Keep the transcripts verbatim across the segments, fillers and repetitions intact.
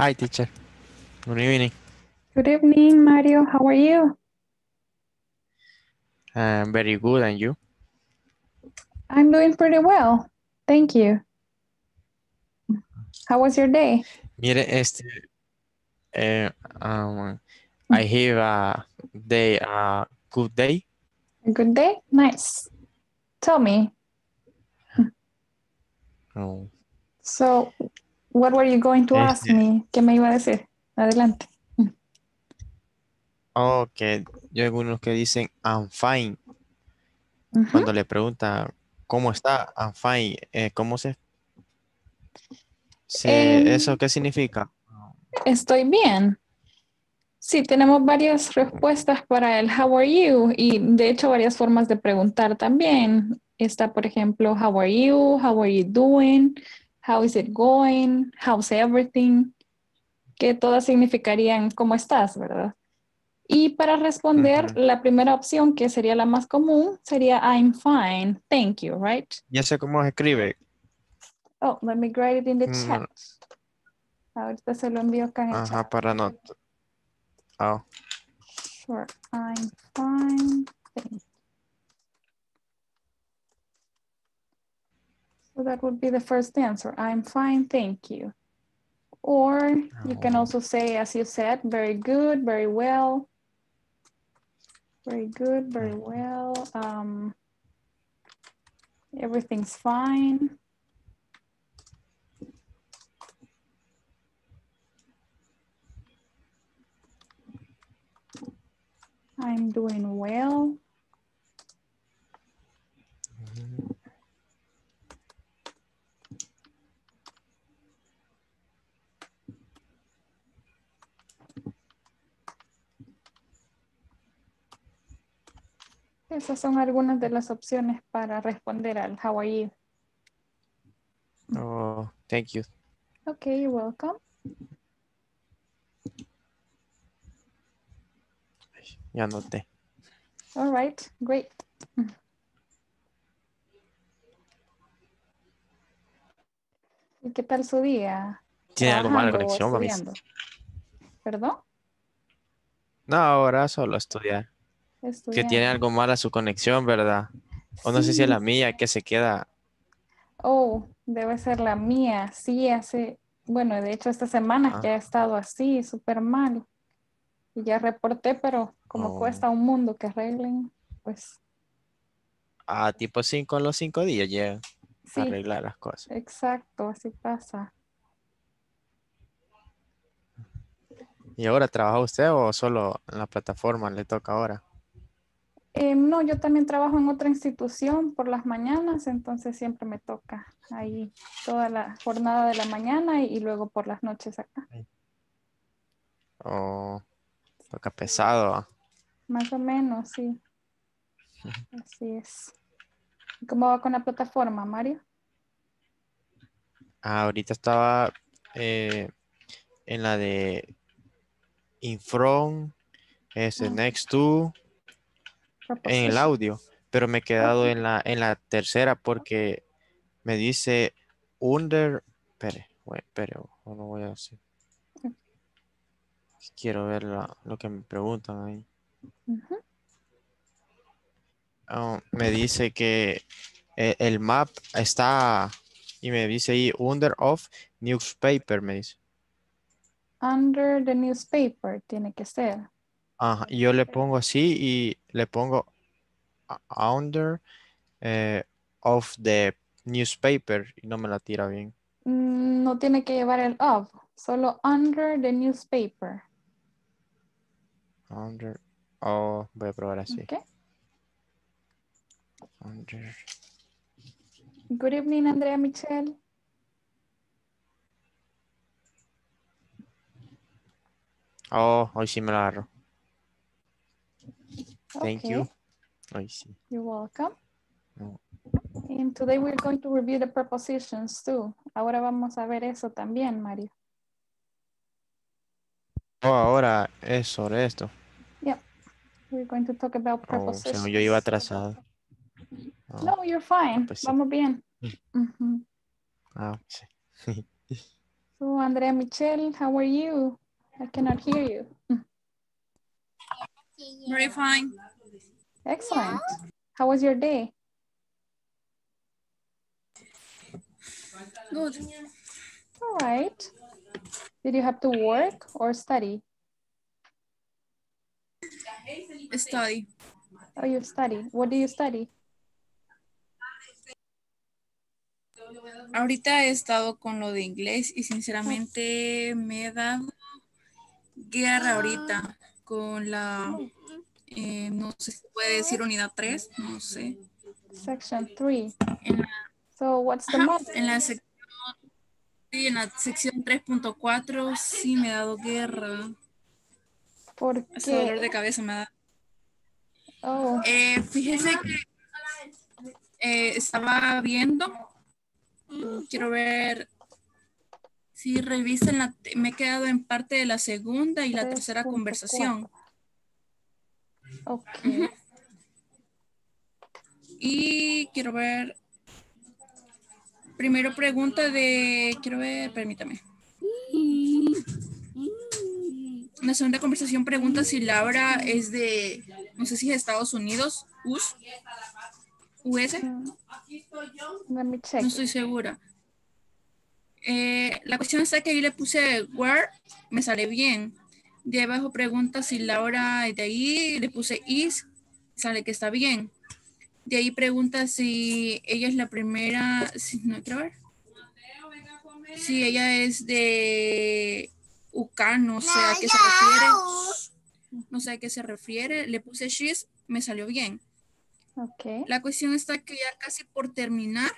Hi, teacher. Good evening. Good evening, Mario. How are you? I'm very good. And you? I'm doing pretty well. Thank you. How was your day? Mire, este, uh, um, I have a day, a good day. A good day? Nice. Tell me. Oh. So, what were you going to este, ask me? ¿Qué me iba a decir? Adelante. Okay. Yo hay algunos que dicen, I'm fine. Uh-huh. Cuando le pregunta, ¿cómo está? I'm fine. Eh, ¿Cómo se... Sí, eh, ¿eso qué significa? Estoy bien. Sí, tenemos varias respuestas para el how are you y de hecho varias formas de preguntar también. Está, por ejemplo, how are you, how are you doing, how is it going, how's everything, que todas significarían cómo estás, ¿verdad? Y para responder, uh-huh. la primera opción que sería la más común sería I'm fine, thank you, right? Ya sé cómo se escribe. Oh, let me write it in the chat. No. Ahorita se lo envío acá en Ajá, el chat. Para no... Oh. Sure, I'm fine. So that would be the first answer. I'm fine, thank you. Or oh. you can also say, as you said, very good, very well. Very good, very well. Um, everything's fine. I'm doing well. Mm-hmm. Esas son algunas de las opciones para responder al how are you. Oh, thank you. Okay, you're welcome. Ya noté. All right, great. ¿Y qué tal su día? Tiene algo mala conexión, mami. ¿Perdón? No, ahora solo estudiar. Estudiando. Que tiene algo mala su conexión, ¿verdad? O sí. No sé si es la mía que se queda. Oh, debe ser la mía. Sí, hace, bueno, de hecho esta semana ah. que ha estado así, súper mal. Y ya reporté, pero como oh. cuesta un mundo que arreglen, pues. Ah, tipo cinco, los cinco días llegan sí. a arreglar las cosas. Exacto, así pasa. ¿Y ahora trabaja usted o solo en la plataforma le toca ahora? Eh, no, yo también trabajo en otra institución por las mañanas, entonces siempre me toca ahí toda la jornada de la mañana y, y luego por las noches acá. Oh. Toca pesado. Más o menos, sí. Así es. ¿Cómo va con la plataforma, Mario? Ah, ahorita estaba eh, en la de in front, es ah. next to, en el audio. Pero me he quedado okay. en, la, en la tercera porque me dice under... Espere, espere, no voy a decir. Quiero ver la, lo que me preguntan ahí. Uh-huh. Oh, me dice que eh, el map está, y me dice ahí, under of newspaper, me dice. Under the newspaper, tiene que ser. Ajá, y yo le pongo así y le pongo under eh, of the newspaper y no me la tira bien. No tiene que llevar el of, solo under the newspaper. Under, oh, voy a probar así. Okay. Under. Good evening, Andrea Michelle. Oh, hoy sí me la agarro. Thank okay. you. Hoy sí. You're welcome. Oh. And today we're going to review the prepositions too. Ahora vamos a ver eso también, Mario. Oh, ahora es sobre esto. Yeah. We're going to talk about prepositions. Oh, yo iba atrasado. Oh. No, you're fine. Pues sí. Vamos bien. Mm-hmm. Ah, sí. So, Andrea Michelle, how are you? I cannot hear you. Very fine. Excellent. Yeah. How was your day? Good. All right. Did you have to work or study? Study. Oh, you study. What do you study? Ahorita he estado con lo de inglés y sinceramente me he dado guerra ahorita con la, eh, no sé si puede decir unidad tres, no sé. Section three. En la, so what's the ajá, en la sección, en la sección tres punto cuatro sí me he dado guerra. ¿Por qué? Ese dolor de cabeza me da. Oh. Eh, fíjese que eh, estaba viendo. Quiero ver si revisen la, me he quedado en parte de la segunda y la tercera conversación. Okay. Uh-huh. Y quiero ver, primero pregunta de, quiero ver, permítame. La segunda conversación pregunta si Laura es de, no sé si es de Estados Unidos, U S. U S. Let me check. No estoy segura. Eh, la cuestión está que yo le puse where, me sale bien. De abajo pregunta si Laura es de ahí, le puse is, sale que está bien. De ahí pregunta si ella es la primera, si, no quiero ver. Si ella es de U C A N, no sé a qué se refiere. No sé a qué se refiere. Le puse she's, me salió bien. Okay. La cuestión está que ya casi por terminar,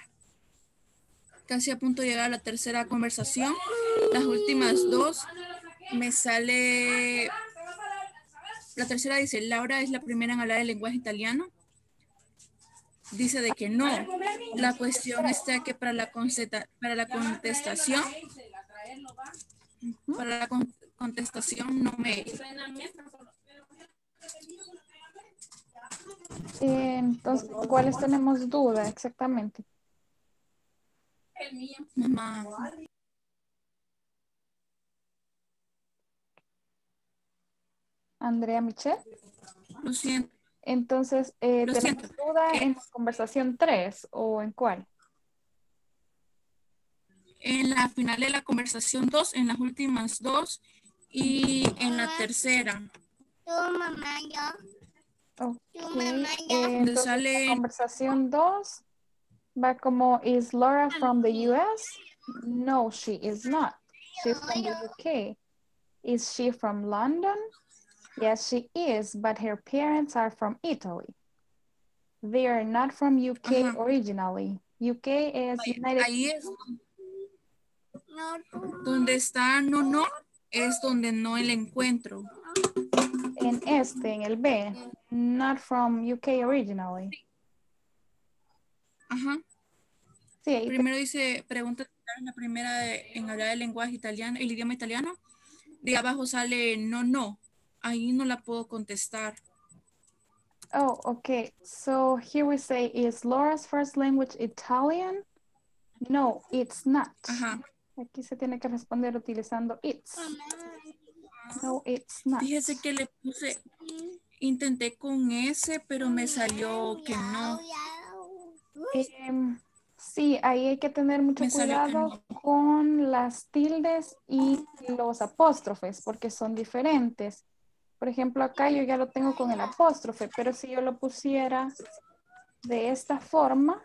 casi a punto de llegar a la tercera conversación, las últimas dos me sale, la tercera dice, Laura es la primera en hablar el lenguaje italiano, dice de que no, la cuestión está que para la, para la contestación, para la con contestación no me... Entonces, ¿cuáles tenemos duda exactamente? El mío. Mamá. Andrea Michelle. Lo siento. Entonces, eh, Lo ¿tenemos siento. duda en la conversación tres o en cuál? En la final de la conversación dos, en las últimas dos y en la tercera. Tú, mamá, yo. Okay. Entonces, sale... la conversación dos va como, is Laura from the U S? No, she is not. She's from the U K. Is she from London? Yes, she is, but her parents are from Italy. They are not from U K uh-huh. originally. U K is United States. Donde está no, no, es donde no el encuentro. En este, en el B, not from U K originally. Ajá. Sí, ahí primero te... dice, pregunta la primera de, en hablar el lenguaje italiano, el idioma italiano. De abajo sale no, no. Ahí no la puedo contestar. Oh, okay. So here we say, is Laura's first language Italian? No, it's not. Ajá. Aquí se tiene que responder utilizando it's. No, it's not. Fíjese que le puse, intenté con ese, pero me salió que no. Eh, sí, ahí hay que tener mucho me cuidado no. con las tildes y los apóstrofes, porque son diferentes. Por ejemplo, acá yo ya lo tengo con el apóstrofe, pero si yo lo pusiera de esta forma,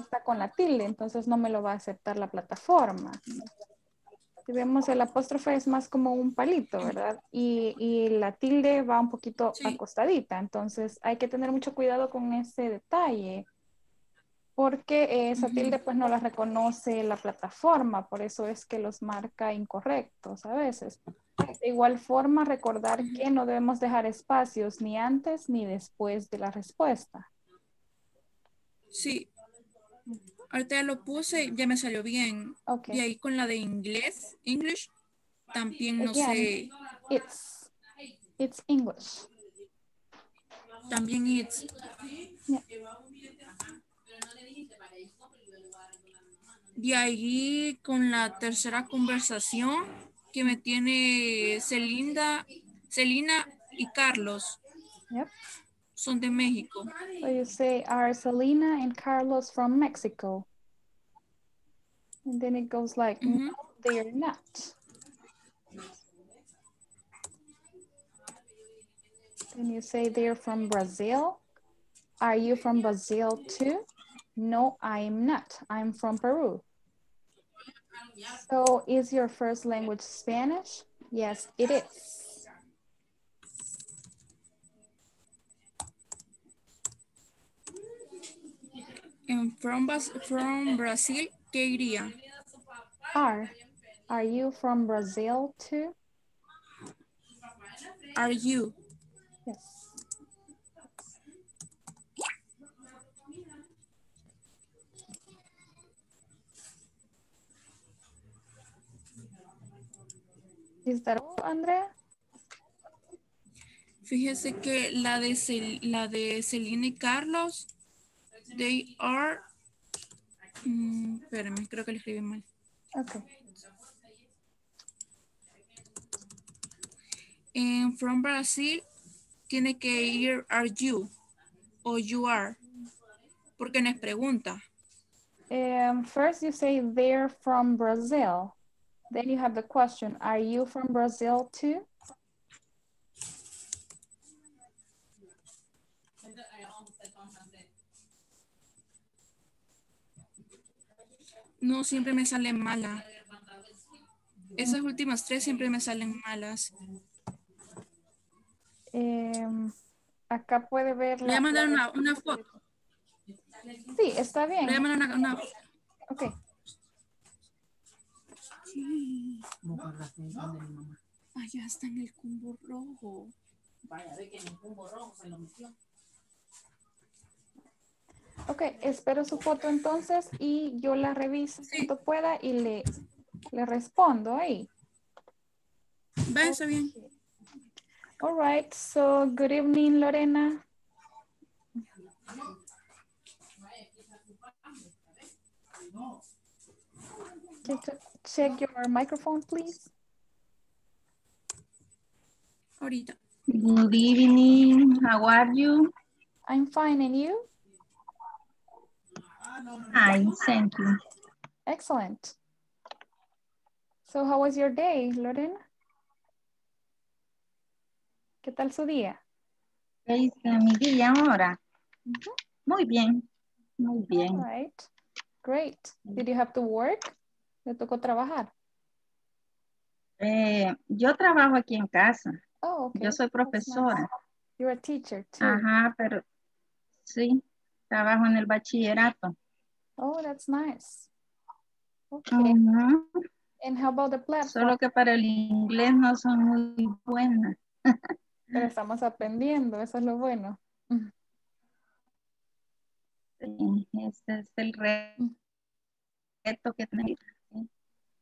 está con la tilde, entonces no me lo va a aceptar la plataforma. Si vemos el apóstrofe es más como un palito, ¿verdad? Y, y la tilde va un poquito sí. acostadita. Entonces hay que tener mucho cuidado con ese detalle. Porque esa uh-huh. tilde pues no la reconoce la plataforma. Por eso es que los marca incorrectos a veces. De igual forma recordar uh-huh. que no debemos dejar espacios ni antes ni después de la respuesta. Sí. Ahorita ya lo puse, ya me salió bien. Okay. Y ahí con la de inglés, English, también no Again, sé. It's, it's English. También it's. Yeah. de ahí con la tercera conversación que me tiene Celinda, Celina y Carlos. Yep. Son de México. So you say, are Celina and Carlos from Mexico? And then it goes like, mm-hmm. no, they are not. Then you say, they are from Brazil. Are you from Brazil too? No, I'm not. I'm from Peru. So is your first language Spanish? Yes, it is. And from, from Brazil, ¿qué iría? Are. Are you from Brazil too? Are you? Yes. Is that all, Andrea? Fíjese que la de, Cel la de Celina y Carlos... They are, um, espérame, creo que le escribí mal. Okay. And from Brazil, tiene que ir are you o you are, porque no es pregunta. Um, first you say they're from Brazil. Then you have the question, are you from Brazil too? No, siempre me salen malas. Esas últimas tres siempre me salen malas. Eh, acá puede ver... Le voy a mandar una, una foto. Sí, está bien. Le voy a mandar una, una foto. Ok. Sí. Ay, ya está en el cumbo rojo. Vaya, ve que en el cumbo rojo se lo metió. Ok, espero su foto entonces y yo la reviso cuando pueda y le, le respondo ahí. Va, está bien. All right, so good evening, Lorena. Check your microphone, please. Ahorita. Good evening, how are you? I'm fine, and you? Hi, thank you. Excellent. So how was your day, Lorena? ¿Qué tal su día? ¿Qué es mi día ahora? Mm-hmm. Muy bien, muy bien. All right, great. Did you have to work? ¿Le tocó trabajar? Eh, yo trabajo aquí en casa. Oh, okay. Yo soy profesora. Nice. You're a teacher too. Ajá, pero sí, trabajo en el bachillerato. Oh, that's nice. Okay. Uh-huh. And how about the platform? Solo que para el inglés no son muy buenas. Pero estamos aprendiendo, eso es lo bueno. Sí, ese es el reto que tenemos.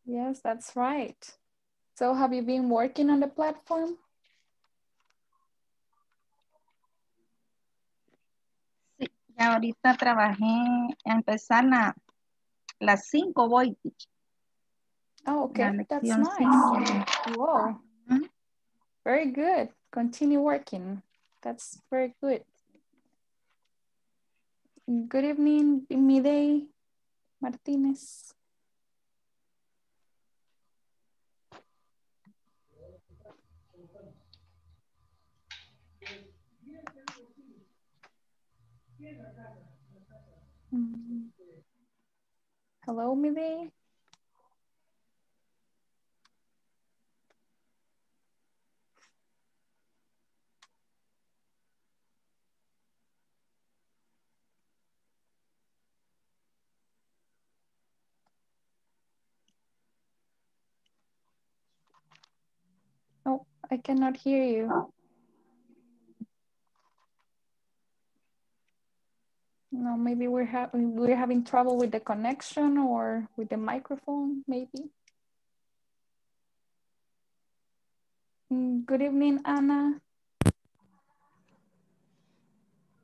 Yes, that's right. So have you been working on the platform? Ya ahorita trabajé a empezar la, las cinco voy. Oh, okay, that's nice. Cinco. Whoa, mm-hmm. Very good. Continue working. That's very good. Good evening, Midey Martinez. Mm-hmm. Hello, Midey. Oh, I cannot hear you. No, maybe we're, ha we're having trouble with the connection or with the microphone, maybe. Good evening, Anna.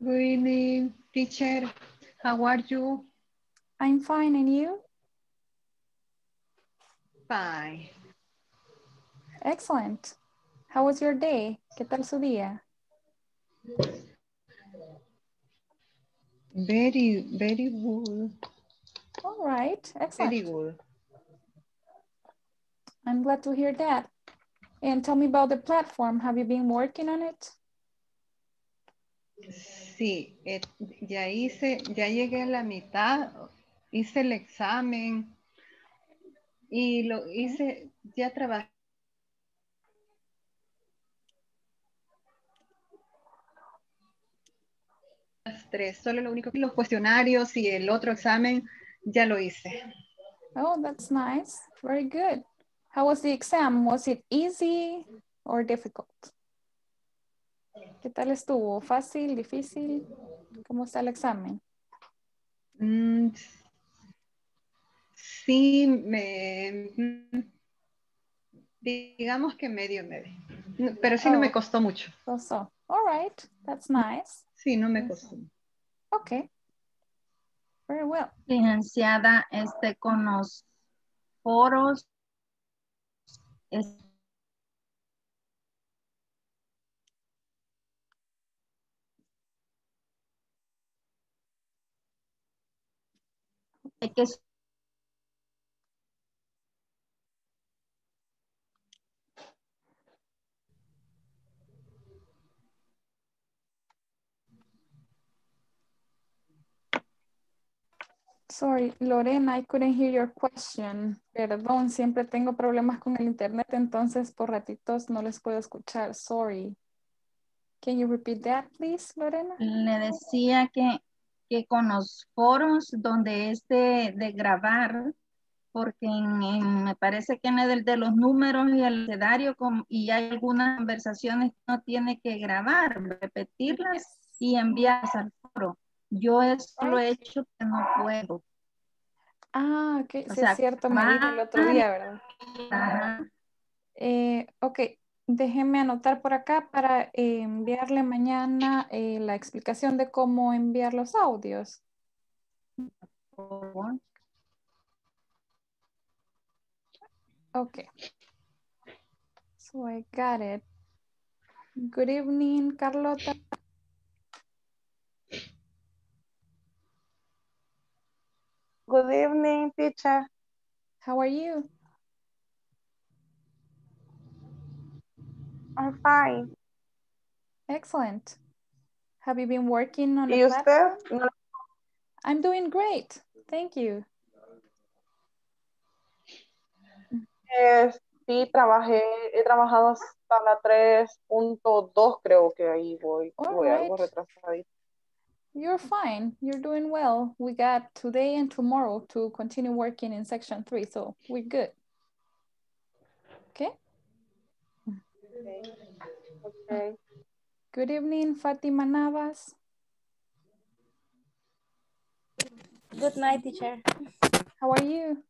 Good evening, teacher. How are you? I'm fine, and you? five. Excellent. How was your day? ¿Qué tal su día? Very, very good. All right, excellent. Very good. I'm glad to hear that. And tell me about the platform. Have you been working on it? Sí, eh, ya hice, ya llegué a la mitad, hice el examen y lo hice, ya trabajé. Tres, solo lo único que los cuestionarios y el otro examen ya lo hice. Oh, that's nice. Very good. How was the exam? Was it easy or difficult? ¿Qué tal estuvo? ¿Fácil? ¿Difícil? ¿Cómo está el examen? Mm, sí, me, digamos que medio, medio. Pero sí oh, no me costó mucho. So, so. All right, that's nice. Sí, no me costó. Okay. Very well. Financiada este con los foros. Es... Sorry, Lorena, I couldn't hear your question. Perdón, siempre tengo problemas con el internet, entonces por ratitos no les puedo escuchar. Sorry. Can you repeat that, please, Lorena? Le decía que que con los foros donde es de, de grabar, porque en, en, me parece que en el de los números y el abecedario con, y hay algunas conversaciones que no tiene que grabar, repetirlas y enviarlas al foro. Yo eso lo he hecho que no puedo. Ah, ok, o sí sea, es cierto, me dijo el otro día, ¿verdad? Ajá. Eh, ok, déjenme anotar por acá para eh, enviarle mañana eh, la explicación de cómo enviar los audios. Ok. So I got it. Good evening, Carlota. Good evening, teacher. How are you? I'm fine. Excellent. Have you been working on you the platform? No. I'm doing great. Thank you. Eh, sí, trabajé, he trabajado hasta la tres punto dos, creo que ahí voy. All voy right. Algo retrasadito. You're fine. You're doing well. We got today and tomorrow to continue working in section three, so we're good. Okay? Okay. Okay. Good evening, Fatima Navas. Good night, teacher. How are you?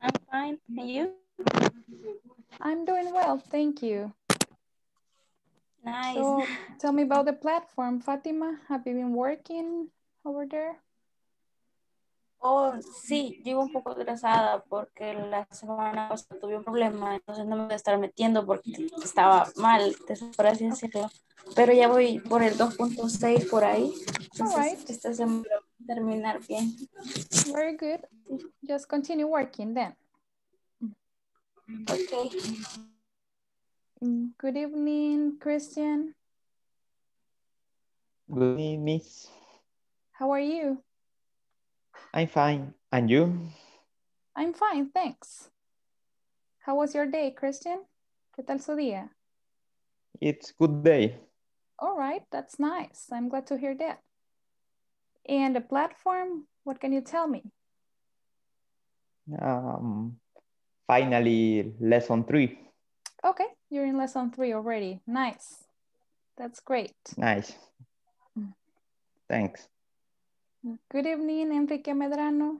I'm fine. And you? I'm doing well. Thank you. Nice. So, tell me about the platform, Fatima. Have you been working over there? Oh, sí, llevo un poco atrasada porque la semana pasada tuve un problema, entonces no me voy a estar metiendo porque estaba mal, pero ya voy por el dos punto seis por ahí. Entonces, all right. Esta semana voy a terminar bien. Very good. Just continue working then. Okay. Good evening, Christian. Good evening, miss. How are you? I'm fine. And you? I'm fine, thanks. How was your day, Christian? ¿Qué tal su día? It's a good day. All right, that's nice. I'm glad to hear that. And the platform, what can you tell me? Um, finally, lesson three. Okay, you're in lesson three already. Nice. That's great. Nice. Thanks. Good evening, Enrique Medrano.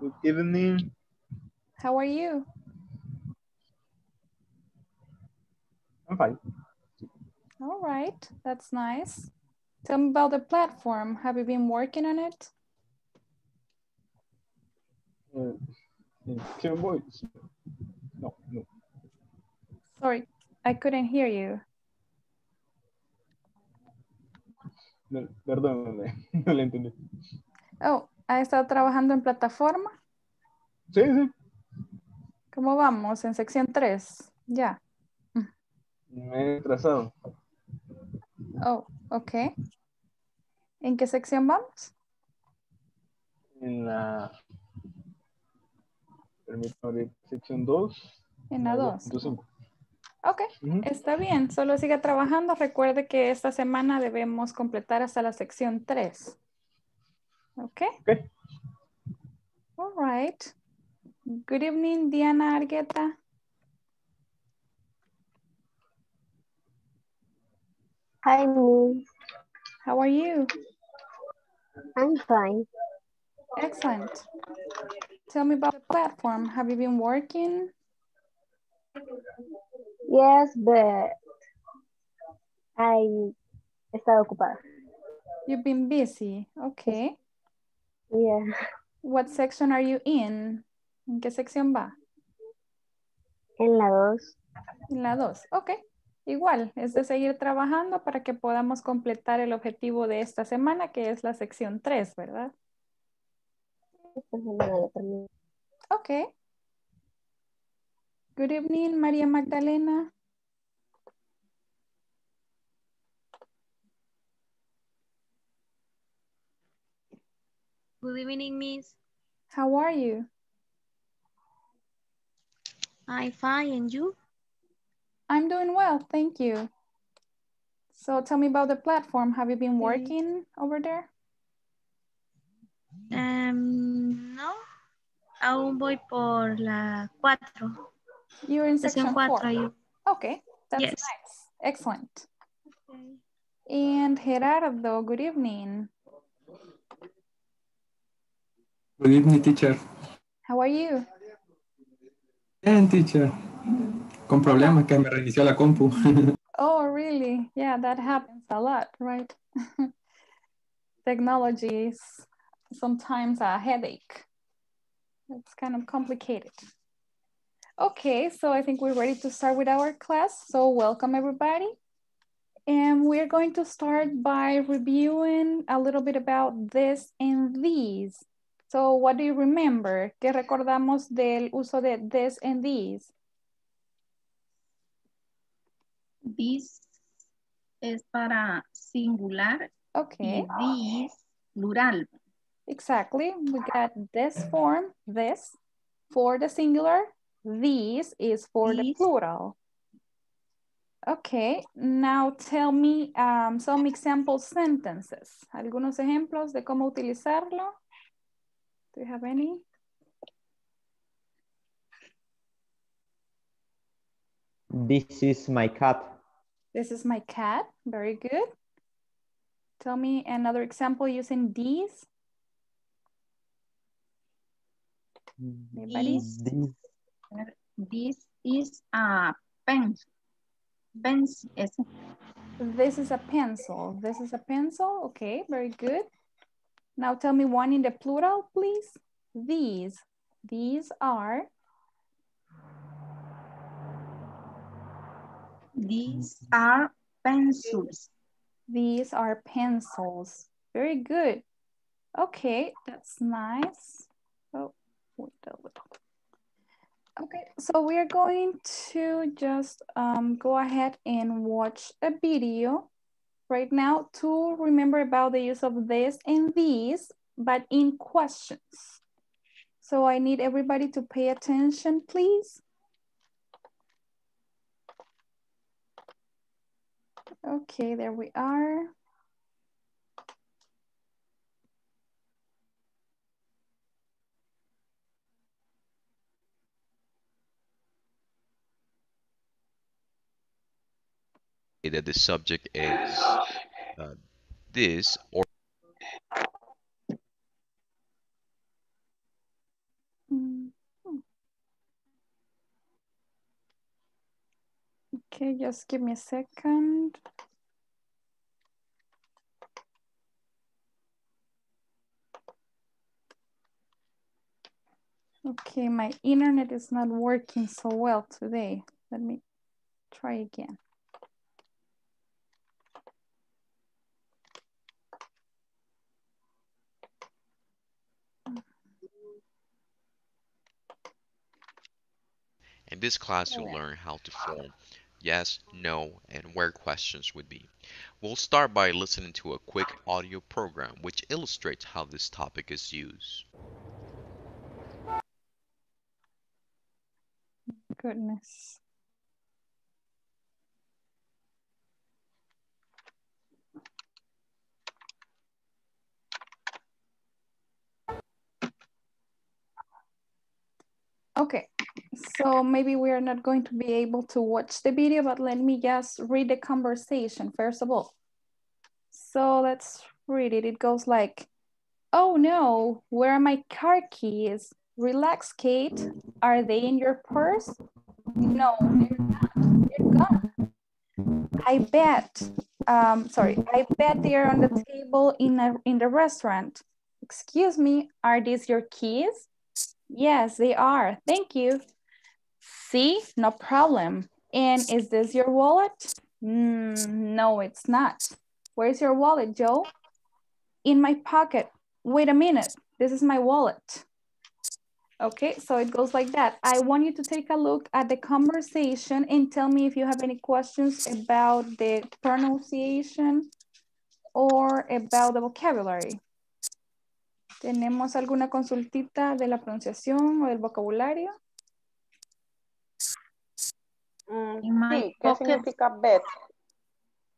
Good evening. How are you? I'm fine. All right, that's nice. Tell me about the platform. Have you been working on it? Can voice? No, no. Sorry, I couldn't hear you. No, perdón, no le entendí. Oh, ¿ha estado trabajando en plataforma? Sí, sí. ¿Cómo vamos? En sección tres, ya. Me he trazado. Oh, ok. ¿En qué sección vamos? En la... Permítame, sección dos. En la dos. Ok, uh-huh. Está bien. Solo siga trabajando. Recuerde que esta semana debemos completar hasta la sección tres. Ok. Ok. All right. Good evening, Diana Argueta. Hi, Miss. How are you? I'm fine. Excellent. Tell me about the platform. Have you been working? Yes, but I estaba ocupada. You've been busy. Okay. Yeah. What section are you in? ¿En qué sección va? En la dos. En la dos, ok. Igual, es de seguir trabajando para que podamos completar el objetivo de esta semana, que es la sección tres, ¿verdad? Esta semana la terminé. Ok. Good evening, Maria Magdalena. Good evening, Miss. How are you? I'm fine, and you? I'm doing well, thank you. So tell me about the platform. Have you been working over there? Um, no, aún voy por la cuatro. You're in section four. Cuatro. Okay, that's yes. Nice. Excellent. Okay. And Gerardo, good evening. Good evening, teacher. How are you? Bien, teacher. Con problemas que me reinició la compu. Oh, really? Yeah, that happens a lot, right? Technology is sometimes a headache. It's kind of complicated. Okay, so I think we're ready to start with our class. So welcome, everybody. And we're going to start by reviewing a little bit about this and these. So what do you remember? ¿Qué recordamos del uso de this and these? This es para singular. Okay. These, plural. Exactly. We got this form, this, for the singular. These is for these. The plural. Okay. Now tell me um, some example sentences. Algunos ejemplos de cómo utilizarlo. Do you have any? This is my cat. This is my cat. Very good. Tell me another example using these. Anybody? This, this is a pen. Pencil. This is a pencil. This is a pencil. Okay, very good. Now tell me one in the plural, please. These. These are. These are pencils. These are pencils. Very good. Okay, that's nice. Oh, wait a little. Okay, so we are going to just um, go ahead and watch a video right now to remember about the use of this and these, but in questions. So I need everybody to pay attention, please. Okay, there we are. That the subject is uh, this or mm-hmm. Okay, just give me a second. Okay, my internet is not working so well today. Let me try again. In this class, you'll learn how to form yes, no, and where questions would be. We'll start by listening to a quick audio program which illustrates how this topic is used. Goodness. Okay, so maybe we are not going to be able to watch the video, but let me just read the conversation first of all. So let's read it. It goes like, oh no, where are my car keys? Relax, Kate. Are they in your purse? No, they're not. They're gone. I bet, um, sorry, I bet they're on the table in, a, in the restaurant. Excuse me, are these your keys? Yes, they are. Thank you. See, no problem. And is this your wallet? Mm, no, it's not. Where's your wallet, Joe? In my pocket. Wait a minute. This is my wallet. Okay, so it goes like that. I want you to take a look at the conversation and tell me if you have any questions about the pronunciation or about the vocabulary. ¿Tenemos alguna consultita de la pronunciación o del vocabulario? Mm, sí, ¿qué significa bet?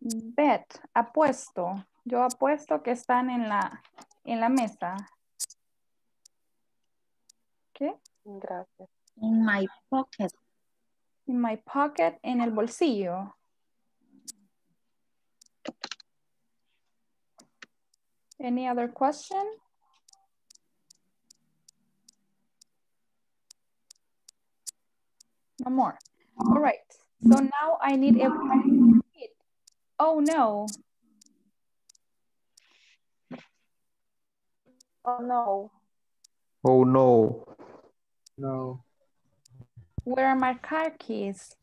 Bet, apuesto. Yo apuesto que están en la, en la mesa. ¿Qué? Gracias. In my pocket. In my pocket, en el bolsillo. Any other question? No more. All right. So now I need everybody to repeat. Oh no. Oh no. Oh no. No. Where are my car keys?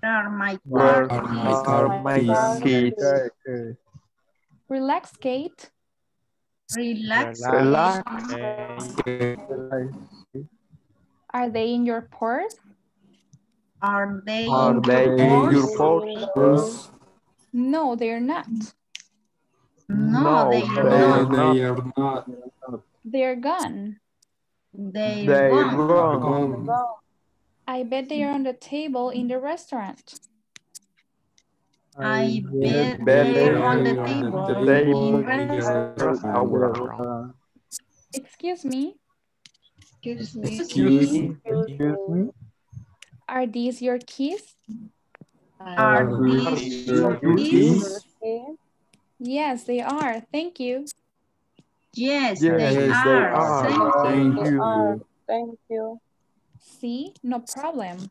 Where are my car keys? Relax, Kate. Relax. Relax. Relax. Are they in your purse? Are they, Are in, they your in your purse? No, they are not. No, no they, are they, not. they are not. They are gone. They, they gone. are gone. I bet they are on the table in the restaurant. I, I bet, bet they are on the table, the table in the restaurant. Excuse me. Excuse me. Excuse me. Excuse me. Are these your keys? Are, are these your keys? Yes, they are. Thank you. Yes, yes they, yes, are. they are. Thank, Thank you. you. Thank you. See, no problem.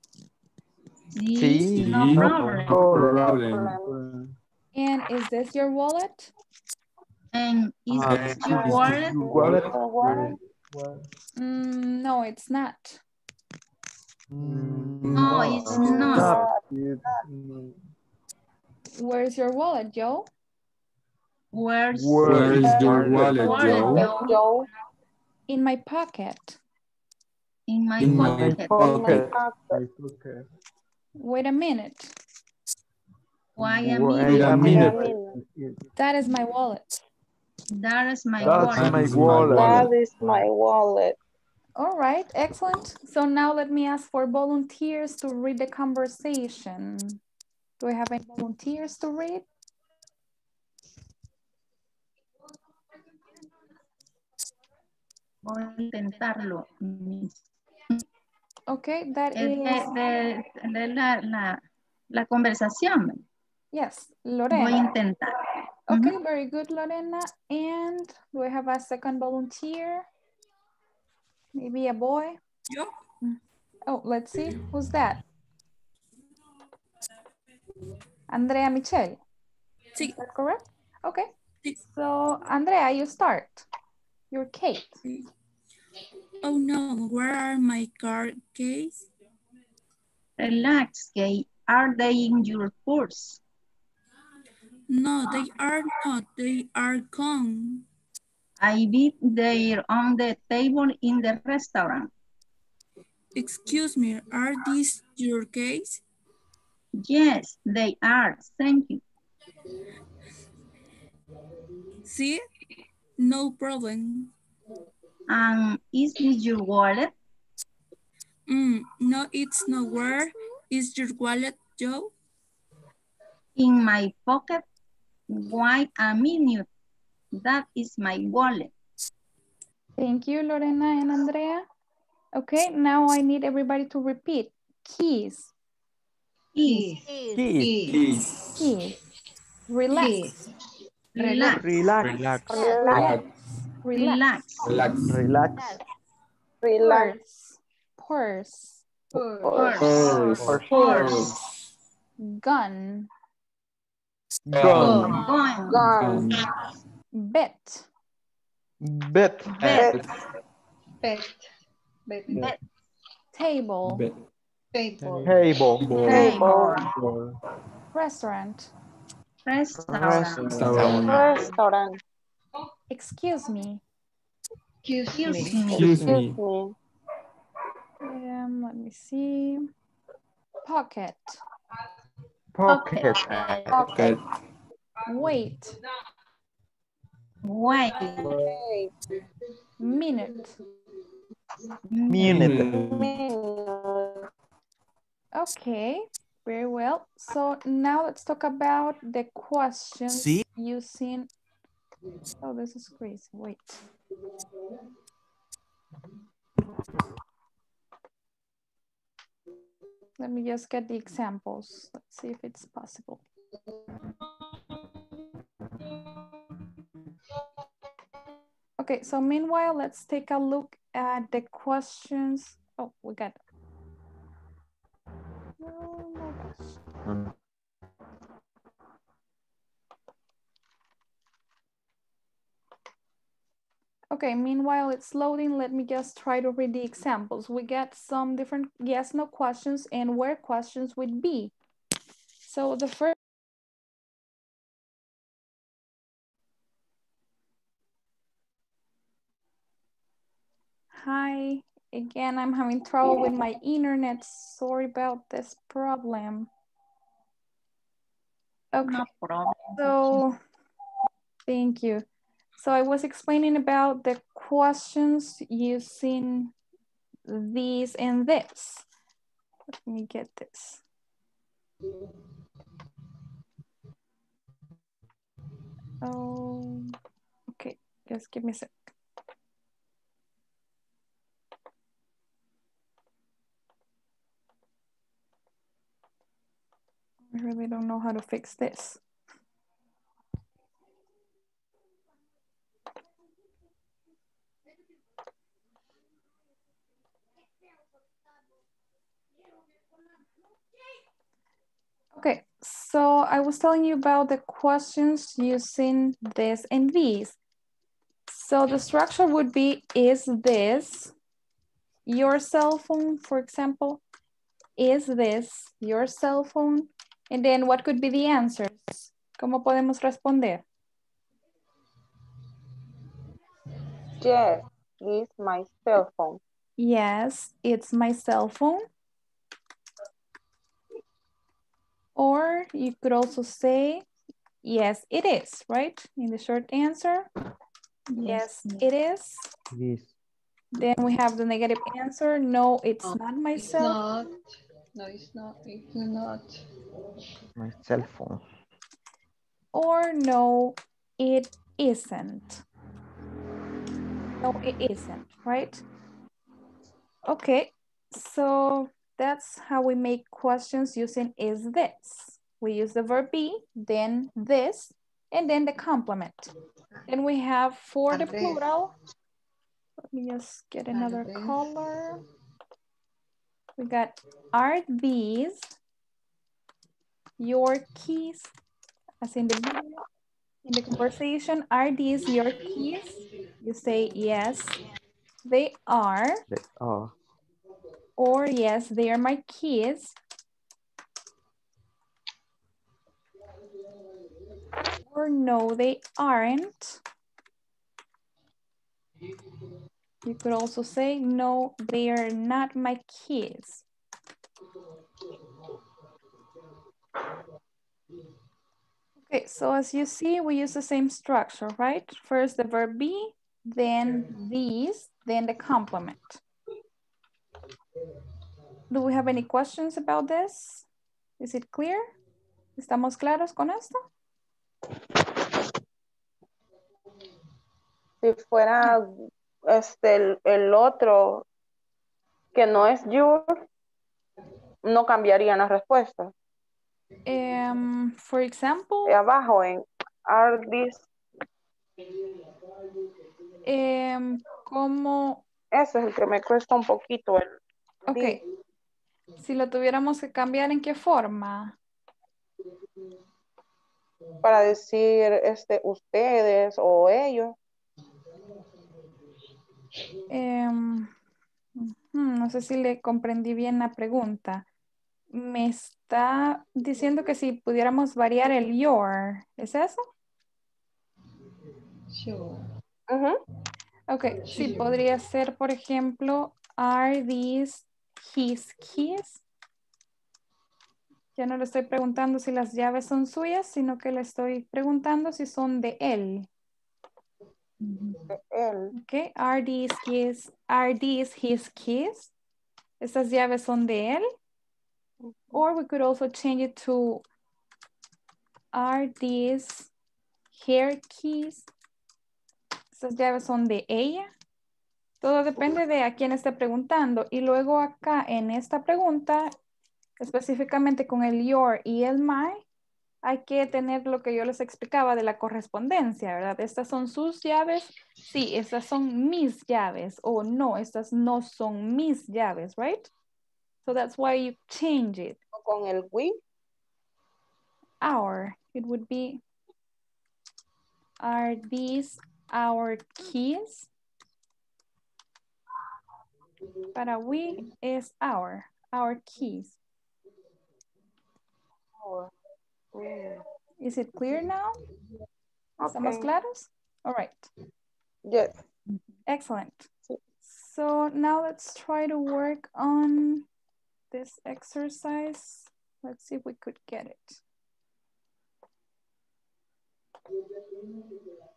See, See no, problem. Problem. no problem. And is this your wallet? And is uh, this your wallet? wallet? wallet? Mm, no, it's not. No, it's not. Where's your wallet, Joe? Where's Where is your wallet, wallet Joe? Joe? In my pocket. In my, In pocket. my pocket. pocket. Wait a minute. Why a minute? Wait a minute. That is my wallet. That is my That's wallet. my wallet. That is my wallet. All right, excellent. So now let me ask for volunteers to read the conversation. Do we have any volunteers to read? Voy a intentarlo. Okay, that is... De, de, de la, la, la conversación. Yes, Lorena. Voy a intentar. Okay, mm-hmm. Very good, Lorena. And we have a second volunteer. Maybe a boy. Yep. Oh, let's see. Who's that? Andrea Michelle. Sí. Is that correct? Okay. Sí. So, Andrea, you start. You're Kate. Sí. Oh no, where are my card keys? Relax, Kay. Are they in your purse? No, they are not. They are gone. I bet they're on the table in the restaurant. Excuse me, are these your keys? Yes, they are. Thank you. See? No problem. Um, is this your wallet? Mm, no, it's nowhere. Is your wallet, Joe? In my pocket? Why a minute. That is my wallet. Thank you, Lorena and Andrea. Okay, now I need everybody to repeat. Keys. Keys. Keys. Keys. Keys. Keys. Relax. Keys. Relax. Relax. Relax. Relax. Relax. Relax. Relax. Relax. Purse. Purse. Purse. Gun. Gun. Gun. Bet. Bet. Bet. Bet. Table. Table. Table. Restaurant. Restaurant. Restaurant. Excuse me. Excuse me. Excuse me. Um, let me see. Pocket. Pocket. Pocket. Pocket. Wait. Wait. Minute. Minute. Okay. Very well. So now let's talk about the questions See? using. Oh, this is crazy. Wait. Let me just get the examples. Let's see if it's possible. Okay, so meanwhile, let's take a look at the questions. Oh, we got it. Oh my gosh. Okay, meanwhile it's loading, let me just try to read the examples. We get some different yes, no questions and where questions would be. So the first. Hi, again, I'm having trouble with my internet. Sorry about this problem. Okay, no problem. So thank you. So I was explaining about the questions using these and this. Let me get this. Oh, okay, just give me a sec. I really don't know how to fix this. Okay, so I was telling you about the questions using this and these. So the structure would be, is this your cell phone, for example? Is this your cell phone? And then what could be the answers? ¿Cómo podemos responder? Yes, it's my cell phone. Yes, it's my cell phone. Or you could also say, yes, it is, right? In the short answer, yes, yes it is. It is. Then we have the negative answer. No, it's oh, not myself. It's not. No, it's not. It's not. My cell phone. Or no, it isn't. No, it isn't, right? Okay, so... that's how we make questions using is this. We use the verb be, then this, and then the complement. Then we have for the plural. Let me just get another color. We got, are these your keys? As in the video, in the conversation, are these your keys? You say yes, they are. They are. Or yes, they are my kids. Or no, they aren't. You could also say, no, they are not my kids. Okay, so as you see, we use the same structure, right? First the verb be, then these, then the complement. Do we have any questions about this? Is it clear? ¿Estamos claros con esto? Si fuera este, el, el otro que no es your, no cambiarían las respuestas. Um, for example, abajo en are these. Um, como eso es el que me cuesta un poquito. El, okay. This. Si lo tuviéramos que cambiar, ¿en qué forma? Para decir este ustedes o ellos. Um, no sé si le comprendí bien la pregunta. Me está diciendo que si pudiéramos variar el your, ¿es eso? Sure. Uh-huh. Ok, sure. Sí, podría ser, por ejemplo, are these his keys? Ya no le estoy preguntando si las llaves son suyas, sino que le estoy preguntando si son de él. De él. Ok, are these keys? Are these his keys? ¿Estas llaves son de él? Or we could also change it to, are these her keys? Estas llaves son de ella. Todo depende de a quién está preguntando. Y luego acá en esta pregunta, específicamente con el your y el my, hay que tener lo que yo les explicaba de la correspondencia, ¿verdad? Estas son sus llaves. Sí, estas son mis llaves. O no, estas no son mis llaves, right? So that's why you change it. Con el we. Our. It would be, are these our keys? Para we is our. Our keys. Our. Yeah. Is it clear now? Okay. ¿Estamos claros? All right. Yes. Excellent. So now let's try to work on this exercise. Let's see if we could get it.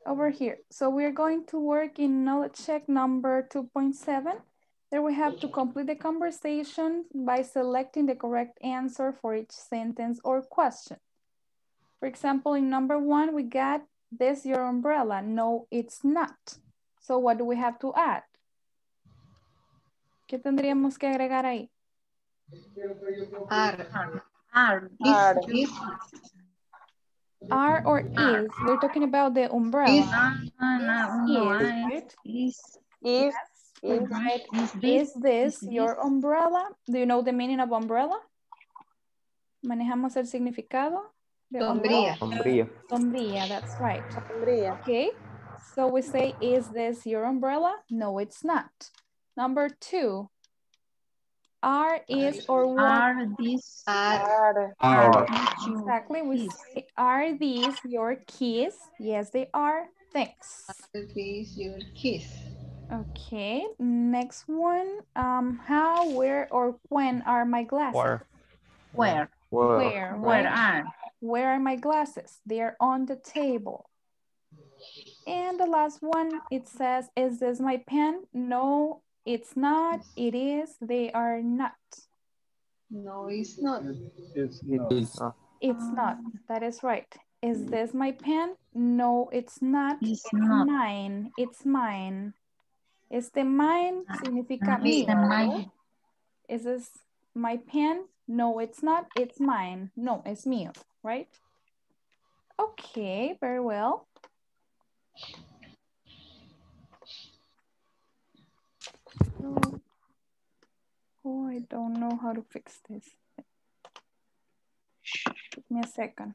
Over here. So we're going to work in knowledge check number two point seven. There we have to complete the conversation by selecting the correct answer for each sentence or question. For example, in number one, we got this your umbrella. No, it's not. So what do we have to add? ¿Qué tendríamos que agregar ahí? Are, are, are, is, are or are. Is? We're talking about the umbrella. Is, is, is, is, is this your umbrella? Do you know the meaning of umbrella? Manejamos el significado de sombrilla. Sombrilla. Sombrilla, that's right. Sombrilla. Okay, so we say, is this your umbrella? No, it's not. Number two. Are, is, or what? Are these? Are. Are. Exactly. We say, are these your keys? Yes, they are. Thanks. Are these your keys? Okay. Next one. Um. How, where, or when are my glasses? Where? Where? Where? Where, where, where are? Where are my glasses? They are on the table. And the last one. It says, is this my pen? No. It's not, it is, they are not. No, it's not. It's, it's not. It's not, that is right. Is this my pen? No, it's not. It's, it's not. Mine, it's mine. Este mine significa mío. Is this my pen? No, it's not, it's mine. No, it's mío, right? Okay, very well. Oh, I don't know how to fix this. Give me a second.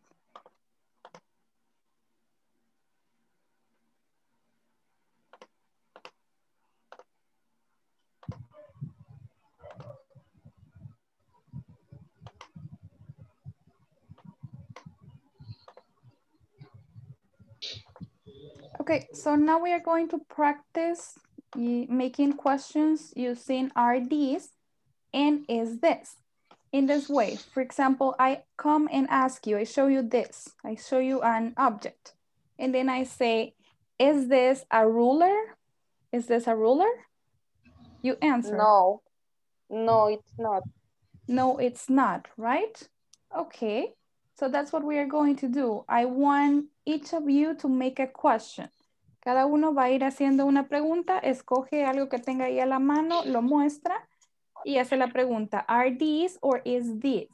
Okay, so now we are going to practice making questions using are these and is this. In this way, for example, I come and ask you, I show you this, I show you an object. And then I say, is this a ruler? Is this a ruler? You answer. No, no, it's not. No, it's not, right? Okay, so that's what we are going to do. I want each of you to make a question. Cada uno va a ir haciendo una pregunta, escoge algo que tenga ahí a la mano, lo muestra. Y hace la pregunta, are these or is this?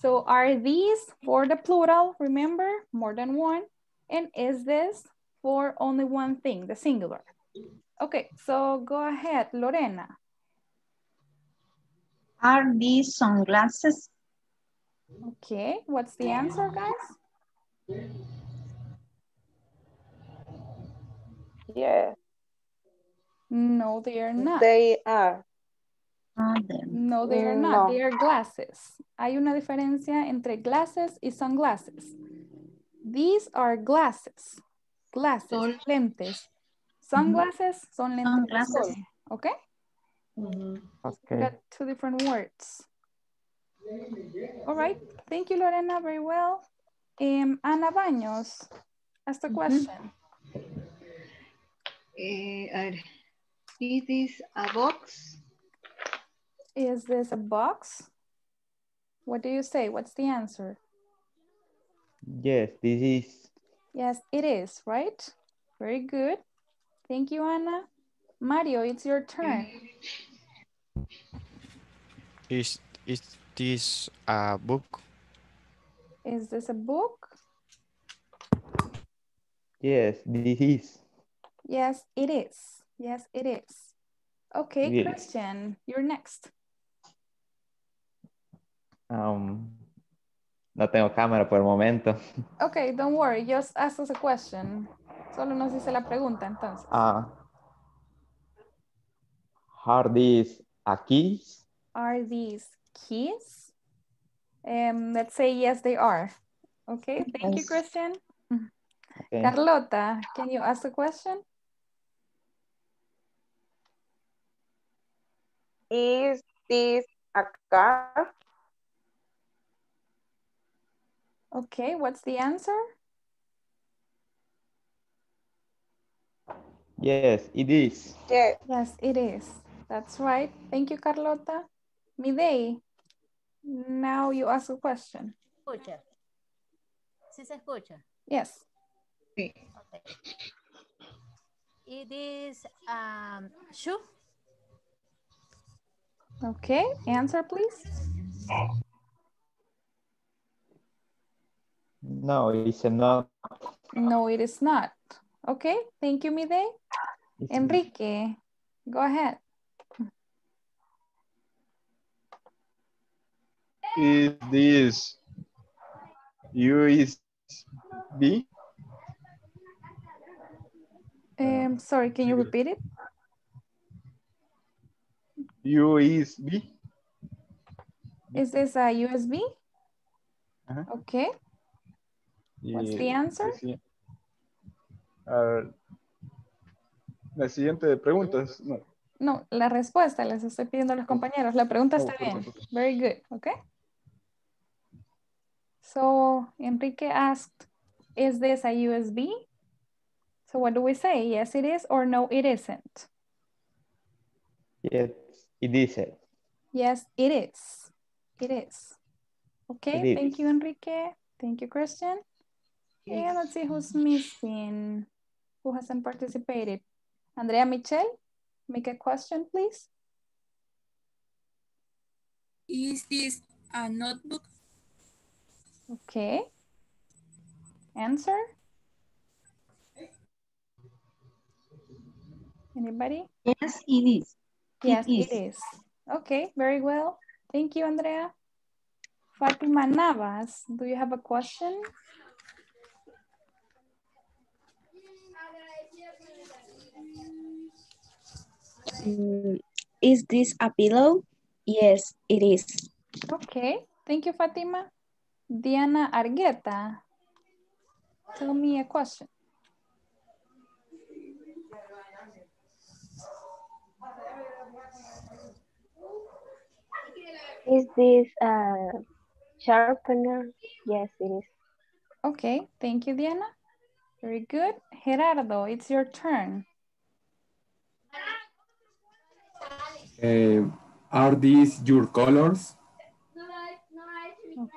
So are these for the plural, remember, more than one. And is this for only one thing, the singular. Okay, so go ahead, Lorena. Are these sunglasses? Okay, what's the answer, guys? Yeah. No, they are not. They are. No, they are not. No. They are glasses. Hay una diferencia entre glasses y sunglasses. These are glasses. Glasses, Sol. Lentes. Sunglasses, son lentes. Sunglasses. Okay? Okay. Got two different words. All right. Thank you, Lorena. Very well. Um, Anna Baños, ask the question. Uh, is this a box? Is this a box? What do you say? What's the answer? Yes, this is. Yes, it is, right? Very good. Thank you, Anna. Mario, it's your turn. Is, is this a book? Is this a book? Yes, this is. Yes, it is. Yes, it is. Okay, yes. Christian, you're next. Um, no tengo cámara por el momento. Okay, don't worry, just ask us a question. Solo nos dice la pregunta, entonces. Uh, are these a keys? Are these keys? Um, let's say yes, they are. Okay, thank yes. you, Christian. Okay. Carlota, can you ask a question? Is this a car? Okay, what's the answer? Yes, it is. Yes. Yes, it is. That's right. Thank you, Carlota. Midey, now you ask a question. Escucha. ¿Sí se escucha? Yes. Okay. It is um, shoe. Okay, answer please. No, it's not. No, it is not. Okay, thank you, Midey. It's Enrique, me. Go ahead. Is this U S B? Um, sorry, can you repeat it? U S B. Is this a U S B? Uh-huh. Okay. What's y the answer? Uh, la siguiente pregunta es, no. No, la respuesta les estoy pidiendo a los compañeros. La pregunta está oh, bien. Very good. Okay. So Enrique asked, is this a U S B? So what do we say? Yes, it is, or no, it isn't. Yes. It is it. Yes, it is. It is. Okay, it is. Thank you, Enrique. Thank you, Christian. Yes. And let's see who's missing, who hasn't participated. Andrea Michelle, make a question, please. Is this a notebook? Okay. Answer? Anybody? Yes, it is. Yes, it is. it is. Okay, very well. Thank you, Andrea. Fatima Navas, do you have a question? Mm, is this a pillow? Yes, it is. Okay, thank you, Fatima. Diana Argueta, tell me a question. Is this a sharpener? Yes, it is. Okay, thank you, Diana. Very good. Gerardo, it's your turn. Uh, are these your colors?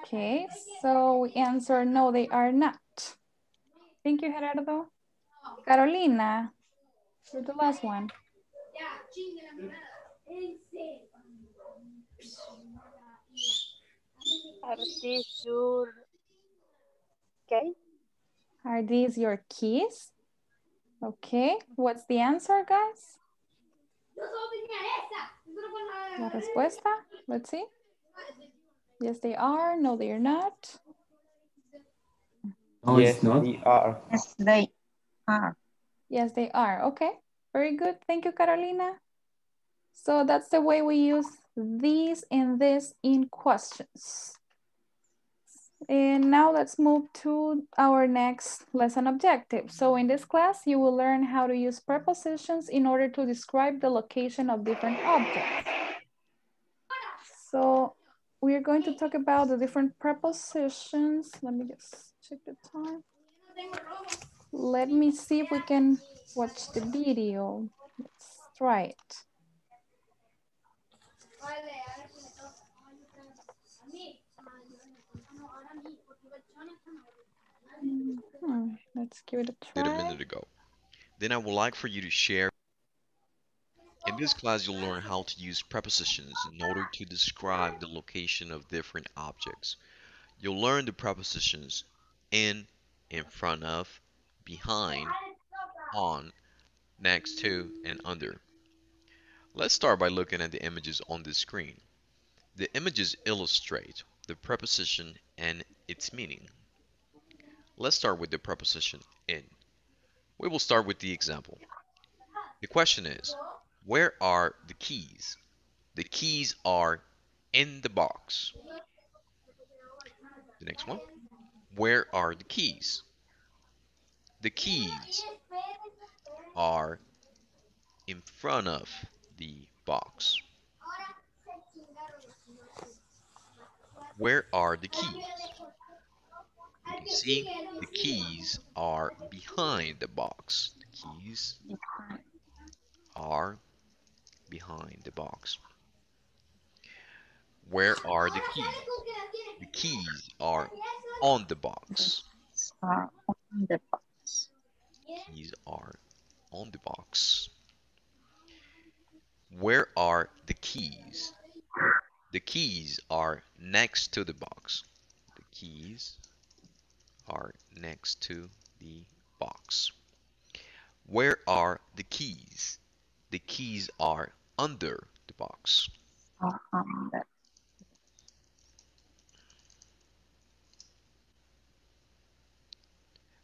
Okay, so we answer no, they are not. Thank you, Gerardo. Carolina, you're the last one. Are these your okay? Are these your keys? Okay, what's the answer, guys? La respuesta. Let's see. Yes, they are. No, they are not. No, yes, it's not. They are. Yes, they are. Yes, they are. Okay, very good. Thank you, Carolina. So that's the way we use these and this in questions. And now let's move to our next lesson objective. So in this class, you will learn how to use prepositions in order to describe the location of different objects. So we are going to talk about the different prepositions. Let me just check the time. Let me see if we can watch the video. Let's try it. Hmm. Let's give it a try. Did a minute ago. Then I would like for you to share. In this class, you'll learn how to use prepositions in order to describe the location of different objects. You'll learn the prepositions in, in front of, behind, on, next to, and under. Let's start by looking at the images on the screen. The images illustrate the preposition and its meaning. Let's start with the preposition in. We will start with the example. The question is, where are the keys? The keys are in the box. The next one, where are the keys? The keys are in front of the box. Where are the keys? You can see the keys are behind the box. The keys are behind the box. Where are the keys? The keys are on the box. Are on the box. Keys are on the box. Where are the keys? The keys are next to the box. The keys are next to the box. Where are the keys? The keys are under the box. Uh, under.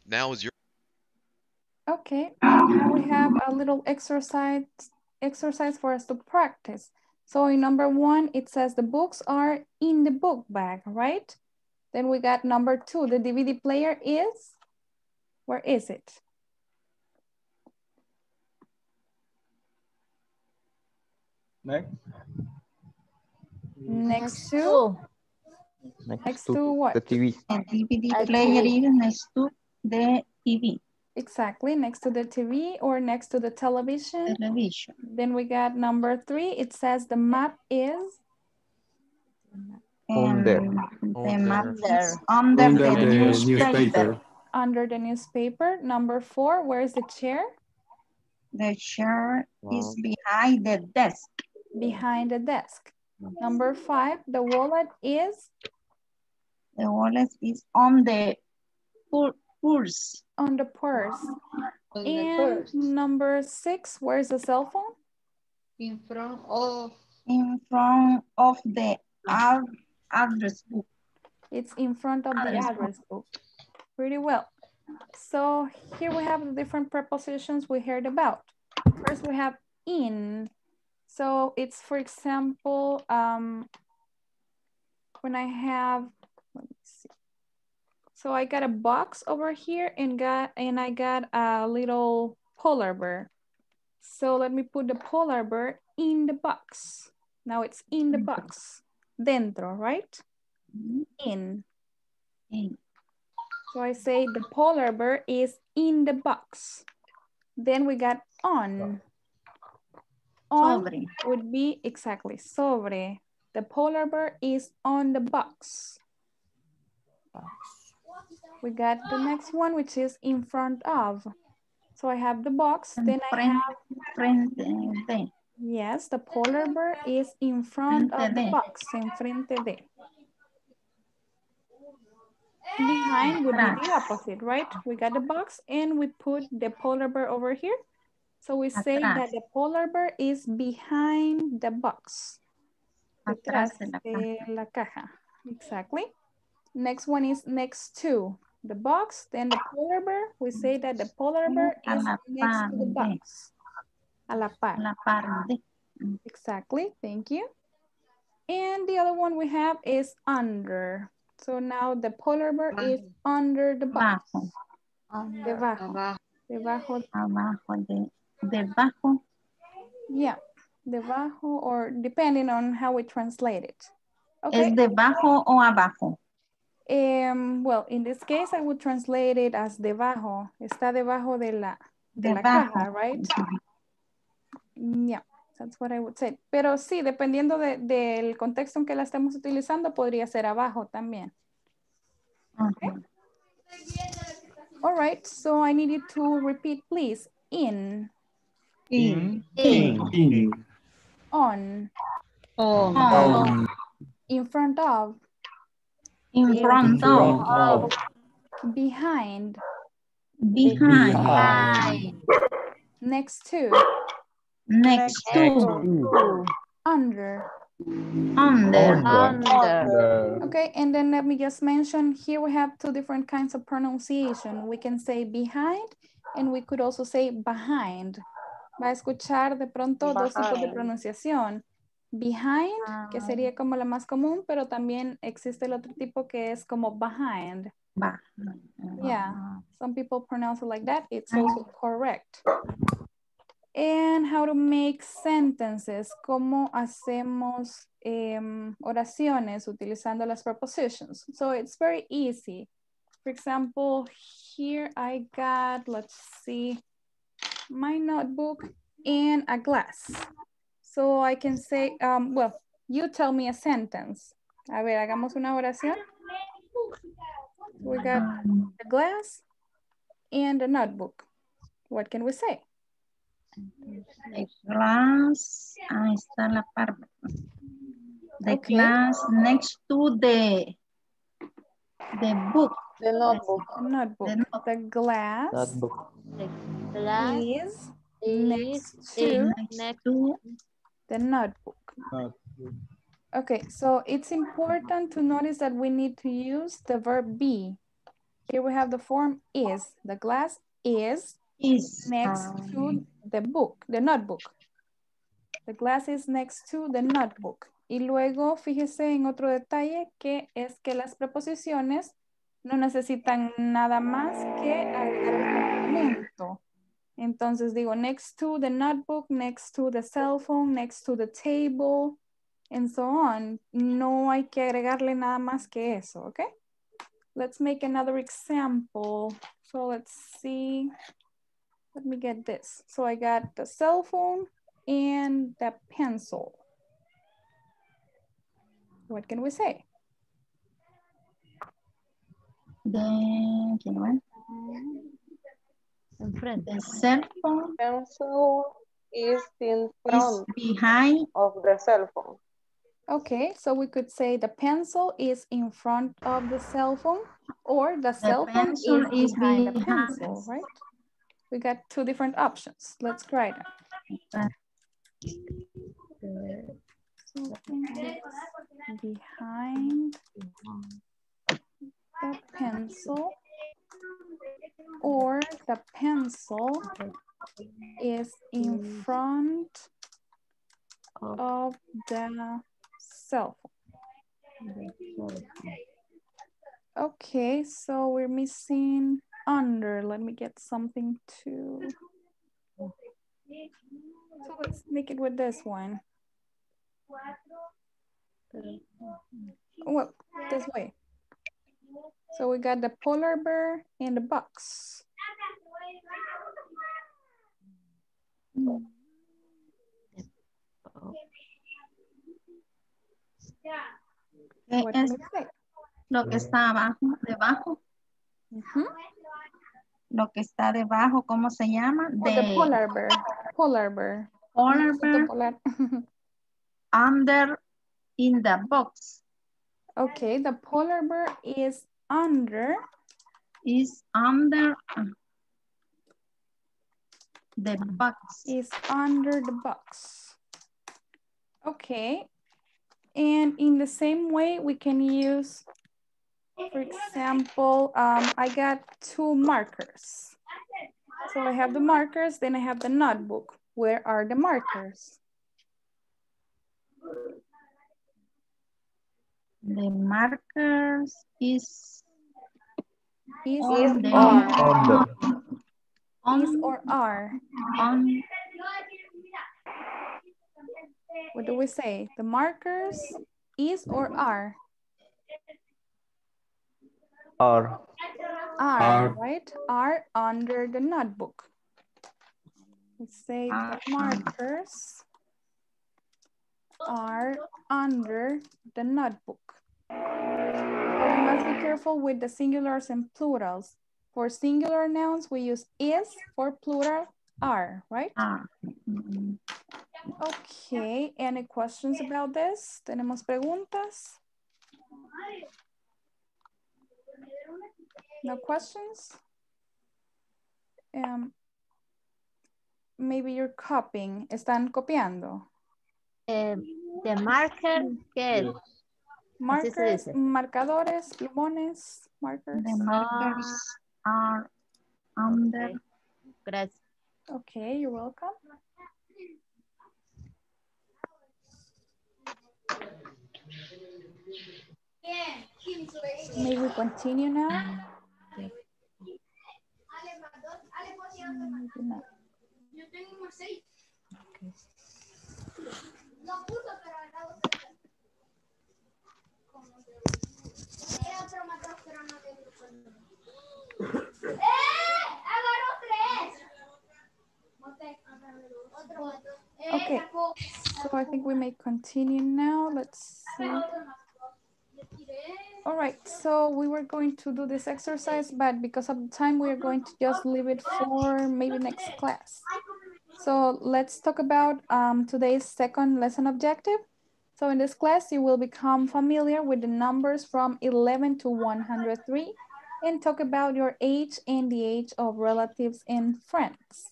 Now is your... Okay, now we have a little exercise. exercise for us to practice. So in number one, it says the books are in the book bag, right? Then we got number two, the D V D player is, where is it? Next. Next to? Next, next to, to what? The T V. The D V D player is next to the T V. Exactly, next to the T V or next to the television. Television. Then we got number three. It says the map is on there. The map there. Under, under the, the newspaper. newspaper. Under the newspaper. Number four. Where is the chair? The chair wow. is behind the desk. Behind the desk. Number five. The wallet is. The wallet is on the pur purse. On the purse. On the and purse. Number six, where's the cell phone? In front of in front of the address book. It's in front of address the address book. book. Pretty well. So here we have the different prepositions we heard about. First we have in. So it's, for example, um, when I have, let me see. So I got a box over here and got and I got a little polar bear. So let me put the polar bear in the box. Now it's in the box. dentro, right? Mm-hmm. In. In. So I say the polar bear is in the box. Then we got on. On sobre. Would be exactly sobre. The polar bear is on the box. box. We got the next one, which is in front of. So I have the box. Then I have. Frente. Yes, the polar bear is in front of the box. En frente de. Behind would be the opposite, right? We got the box and we put the polar bear over here. So we say atrás. That the polar bear is behind the box. Atrás de la caja. De la caja. Exactly. Next one is next to the box. Then the polar bear, we say that the polar bear is next to the box. A la par. A la par de. Exactly. Thank you. And the other one we have is under. So now the polar bear is under the box. Debajo. Debajo. Debajo de. Debajo. Yeah. Debajo, or depending on how we translate it. Okay. Es debajo o abajo. Um, well, in this case, I would translate it as debajo. Está debajo de la, de debajo. La caja, right? Yeah. That's what I would say. Pero sí, dependiendo de, del contexto en que la estemos utilizando, podría ser abajo también. Okay. All right. So I need you to repeat, please. In. In. In. In. On. On. On. In front of. In front of. of. Behind. Behind. Behind. Next to. Next to. Under. Under. Under. Okay, and then let me just mention, here we have two different kinds of pronunciation. We can say behind, and we could also say behind. Va a escuchar de pronto dos tipos de pronunciación. Behind, que sería como la más común, pero también existe el otro tipo que es como behind. Yeah, some people pronounce it like that. It's also correct. And how to make sentences, cómo hacemos um, oraciones utilizando las prepositions. So it's very easy. For example, here I got, let's see, my notebook and a glass. So I can say, um, well, you tell me a sentence. A ver, hagamos una oración. We got a glass and a notebook. What can we say? The glass, ahí está la parte. The okay. glass next to the the book. The notebook. Notebook. The, notebook. the glass. Notebook. The glass is, is next to, next to the notebook. notebook. Okay, so it's important to notice that we need to use the verb be. Here we have the form is. The glass is. Is next to the book, the notebook. The glass is next to the notebook. Y luego, fíjese en otro detalle, que es que las preposiciones no necesitan nada más que agregar el complemento. Entonces digo, next to the notebook, next to the cell phone, next to the table, and so on. No hay que agregarle nada más que eso, okay? Let's make another example. So let's see. Let me get this. So I got the cell phone and the pencil. What can we say? The, the cell phone pencil is in front is behind of the cell phone. Okay, so we could say the pencil is in front of the cell phone, or the, the cell phone is behind, is behind the pencil, right? We got two different options. Let's try them. Behind the pencil, or the pencil is in front of the cell phone. Okay, so we're missing under. Let me get something to. So let's make it with this one. Well, this way. So we got the polar bear and the box. Mm. Oh. ¿Qué es lo que está abajo, debajo? Uh-huh. Lo que está debajo, ¿cómo se llama? Oh, de the polar bear. Polar bear. Polar bear. Polar. Under in the box. Okay, the polar bear is under. Is under the box. Is under the box. Okay. And in the same way, we can use, for example, um, I got two markers. So I have the markers, then I have the notebook. Where are the markers? The markers is... Is, is the, on. On the. On, is or are? On. What do we say? The markers is or are? Are. Are, are. Right? Are under the notebook. We say are. The markers are under the notebook. But we must be careful with the singulars and plurals. For singular nouns, we use is, for plural, are, right? Are. Mm-hmm. Okay, any questions about this? ¿Tenemos preguntas? No questions? Um, maybe you're copying. ¿Están copiando? Eh, the marker, ¿qué? Markers, marcadores, plumones, markers. The markers are under. Okay. Gracias. Okay, you're welcome. May we continue now? Okay. Okay, so I think we may continue now. Let's see. All right, so we were going to do this exercise, but because of the time, we are going to just leave it for maybe next class. So let's talk about um, today's second lesson objective. So in this class, you will become familiar with the numbers from eleven to one hundred three and talk about your age and the age of relatives and friends.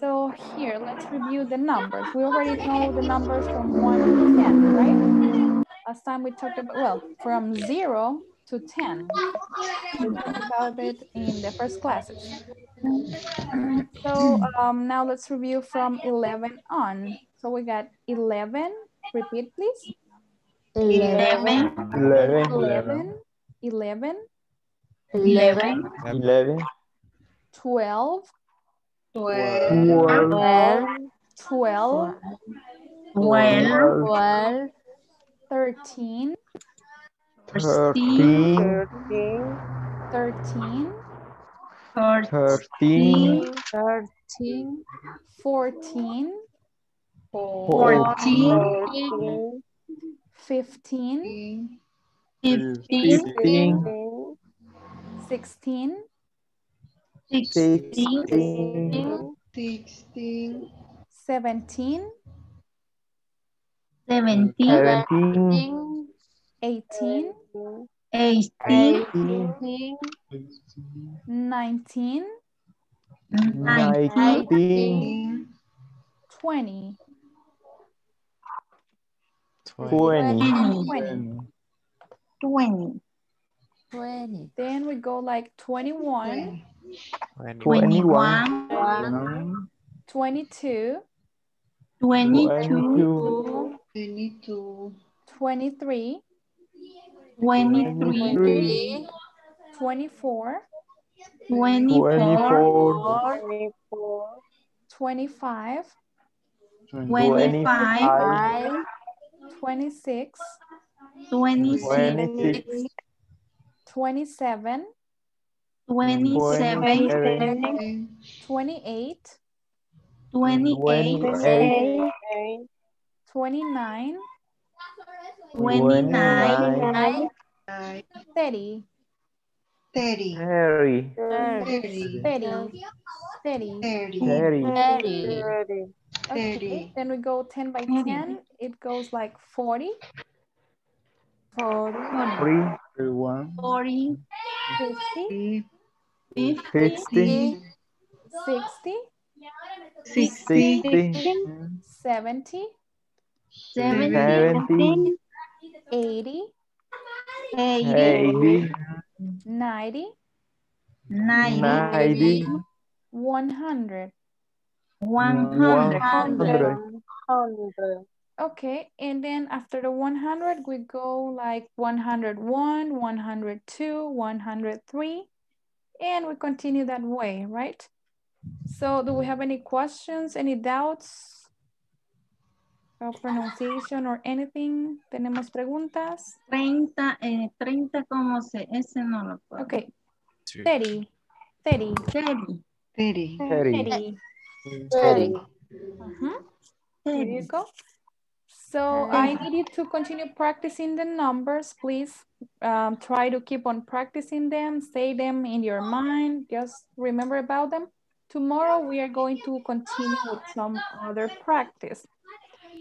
So here, let's review the numbers. We already know the numbers from one to ten, right? Last time we talked about, well, from zero to ten. We talked about it in the first classes. So um, now let's review from eleven on. So we got eleven, repeat please. eleven. eleven. eleven. eleven. eleven. eleven. twelve. twelve. twelve. twelve. Thirteen. Thirteen. Thirteen. Thirteen. Thirteen. Fourteen. Fourteen. Fifteen. Fifteen. Sixteen. Sixteen. Sixteen. Seventeen. Seventeen. Seventeen. Eighteen. Eighteen. Nineteen. Nineteen. Twenty. Twenty. Twenty. Twenty. Then we go like twenty-one. Twenty-one. Twenty-two. Twenty-two. Twenty-two. Twenty-three. Twenty-three. Twenty-four. Twenty-four. Twenty-five. Twenty-five. Twenty-five. twenty-six, twenty-seven, twenty-seven, twenty-seven, twenty-eight, twenty-eight, twenty-nine, twenty-nine, thirty. Thirty. Thirty. Thirty. Thirty. Thirty. Thirty. Thirty. Thirty. Okay, then we go ten by ten. It goes like forty. Forty. Forty-one. Forty. Fifty. Fifty. Sixty. Sixty. Seventy. Seventy. Eighty. Eighty. Ninety, ninety, ninety, one hundred, one hundred, hundred. Okay, and then after the one hundred, we go like one hundred one, one hundred two, one hundred three, and we continue that way, right? So, do we have any questions, any doubts about pronunciation or anything? ¿Tenemos preguntas? treinta, eh, treinta como se, ese no lo puedo. Okay. thirty. thirty. thirty. thirty. thirty. thirty. Uh-huh. There you go. So I need you to continue practicing the numbers, please. Um, try to keep on practicing them, say them in your mind, just remember about them. Tomorrow we are going to continue with some other practice.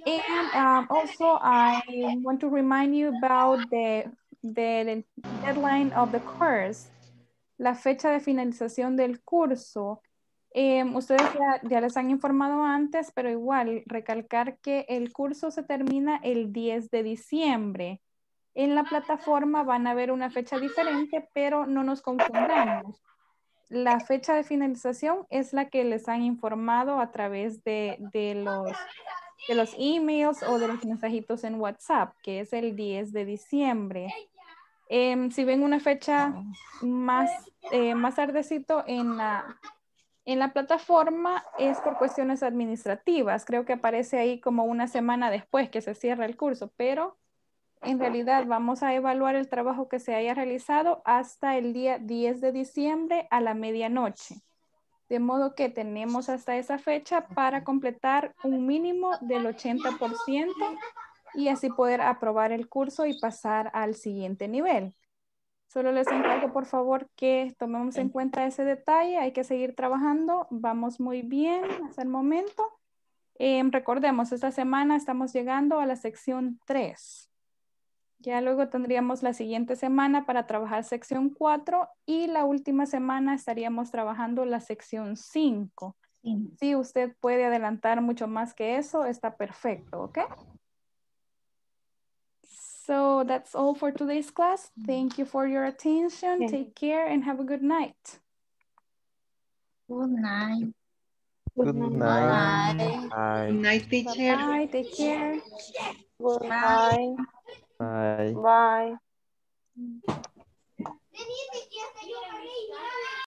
And um, also, I want to remind you about the, the deadline of the course, la fecha de finalización del curso. Eh, ustedes ya, ya les han informado antes, pero igual, recalcar que el curso se termina el diez de diciembre. En la plataforma van a ver una fecha diferente, pero no nos confundamos. La fecha de finalización es la que les han informado a través de, de los... de los emails o de los mensajitos en WhatsApp, que es el diez de diciembre. Eh, si ven una fecha más, eh, más tardecito en la, en la plataforma, es por cuestiones administrativas. Creo que aparece ahí como una semana después que se cierra el curso, pero en realidad vamos a evaluar el trabajo que se haya realizado hasta el día diez de diciembre a la medianoche. De modo que tenemos hasta esa fecha para completar un mínimo del ochenta por ciento y así poder aprobar el curso y pasar al siguiente nivel. Solo les encargo, por favor, que tomemos en cuenta ese detalle. Hay que seguir trabajando. Vamos muy bien hasta el momento. Eh, recordemos, esta semana estamos llegando a la sección tres. Ya luego tendríamos la siguiente semana para trabajar sección cuatro y la última semana estaríamos trabajando la sección cinco. Sí. Si usted puede adelantar mucho más que eso, está perfecto, ¿ok? So that's all for today's class. Thank you for your attention. Okay. Take care and have a good night. Good night. Good night. Good night, good night teacher. Bye, take care. Good night. Bye. Bye.